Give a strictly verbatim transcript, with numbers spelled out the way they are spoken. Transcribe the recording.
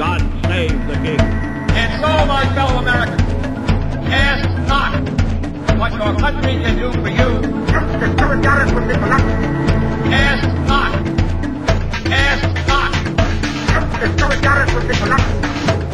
God save the king. And so, my fellow Americans, ask not what your country can do for you. Ask not. Ask not.